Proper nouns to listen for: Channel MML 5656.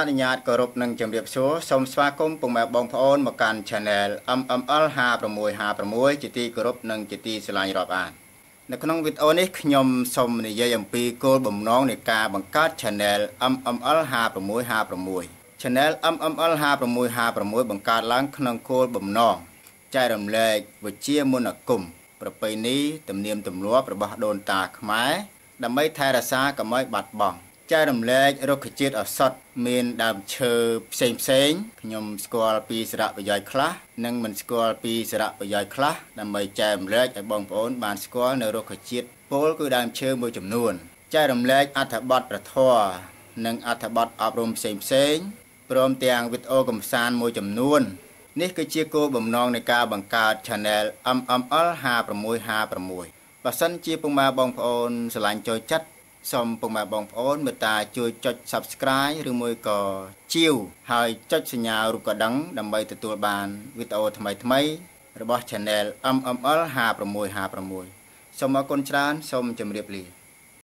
Channel MML នៅក្នុងវីដេអូនេះខ្ញុំសូមនិយាយអំពីគោលបំណងនៃការបង្កើត MML 5656 Channel MML 5656 បង្កើតឡើងក្នុងគោលបំណងចែករំលែកវិជ្ជាមន្តអាគមប្រពៃណីទំនៀមទម្លាប់របស់ដូនតាខ្មែរ និងមិនស្គាល់ពីសារៈប្រយោជន៍ខ្លះ Channel MML 5656 បើសិនជាពុកម៉ែបងប្អូន Subscribe ឬមួយក៏ Channel MML 5656 សូមអរគុណច្រើនសូមជម្រាបលា